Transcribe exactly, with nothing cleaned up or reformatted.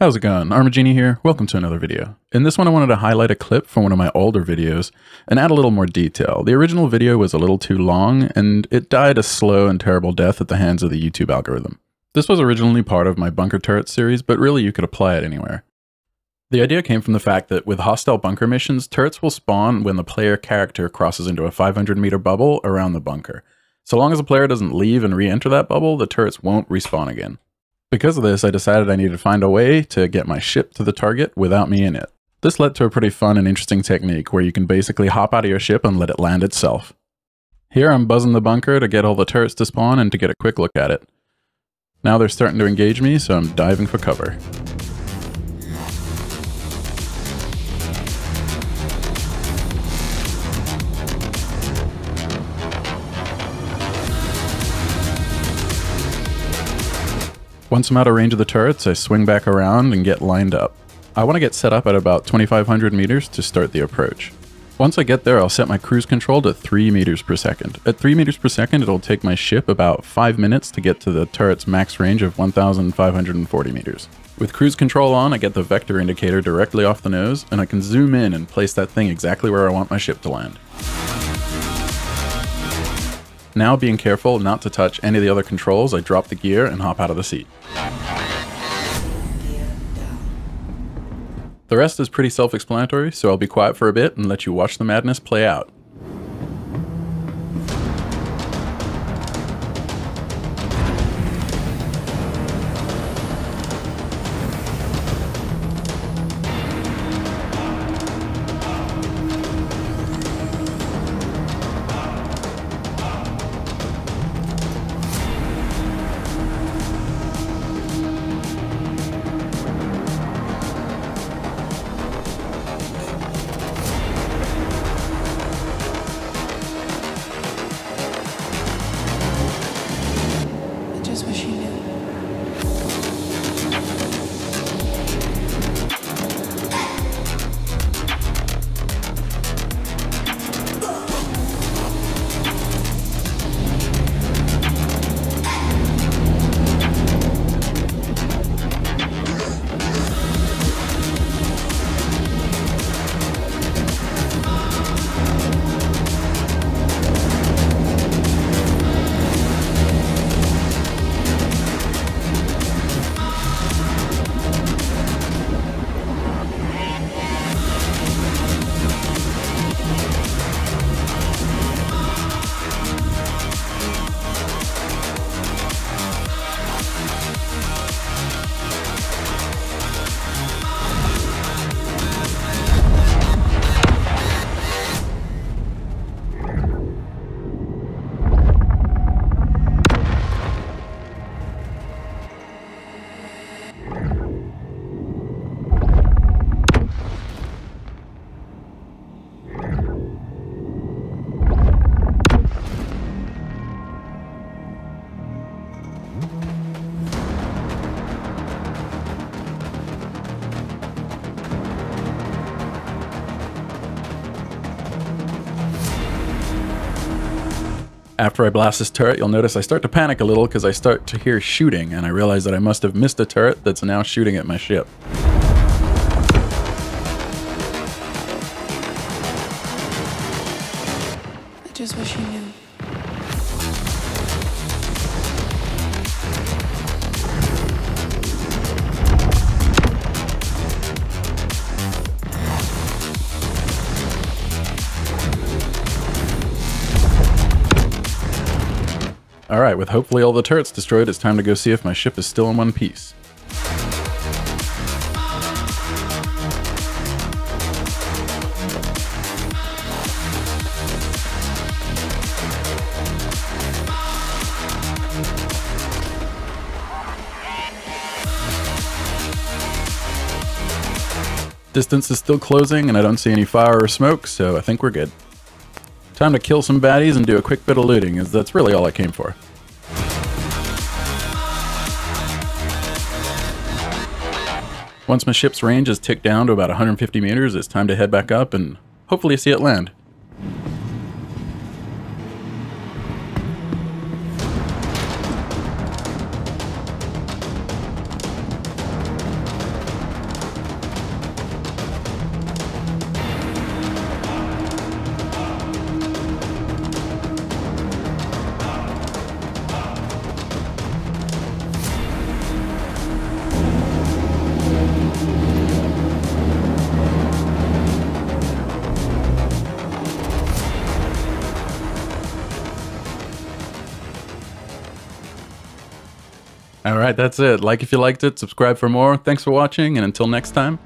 How's it going? ArmoredGenie here. Welcome to another video. In this one I wanted to highlight a clip from one of my older videos and add a little more detail. The original video was a little too long and it died a slow and terrible death at the hands of the YouTube algorithm. This was originally part of my Bunker Turret series, but really you could apply it anywhere. The idea came from the fact that with hostile bunker missions, turrets will spawn when the player character crosses into a five hundred meter bubble around the bunker. So long as the player doesn't leave and re-enter that bubble, the turrets won't respawn again. Because of this, I decided I needed to find a way to get my ship to the target without me in it. This led to a pretty fun and interesting technique where you can basically hop out of your ship and let it land itself. Here I'm buzzing the bunker to get all the turrets to spawn and to get a quick look at it. Now they're starting to engage me, so I'm diving for cover. Once I'm out of range of the turrets, I swing back around and get lined up. I want to get set up at about twenty-five hundred meters to start the approach. Once I get there, I'll set my cruise control to three meters per second. At three meters per second, it'll take my ship about five minutes to get to the turret's max range of one thousand five hundred forty meters. With cruise control on, I get the vector indicator directly off the nose, and I can zoom in and place that thing exactly where I want my ship to land. Now, being careful not to touch any of the other controls, I drop the gear and hop out of the seat. The rest is pretty self-explanatory, so I'll be quiet for a bit and let you watch the madness play out. After I blast this turret, you'll notice I start to panic a little because I start to hear shooting and I realize that I must have missed a turret that's now shooting at my ship. I just wish you knew. Alright, with hopefully all the turrets destroyed, it's time to go see if my ship is still in one piece. Distance is still closing and I don't see any fire or smoke, so I think we're good. Time to kill some baddies and do a quick bit of looting, as that's really all I came for. Once my ship's range is ticked down to about one hundred fifty meters, it's time to head back up and hopefully see it land. All right, that's it. Like if you liked it, subscribe for more. Thanks for watching, and until next time,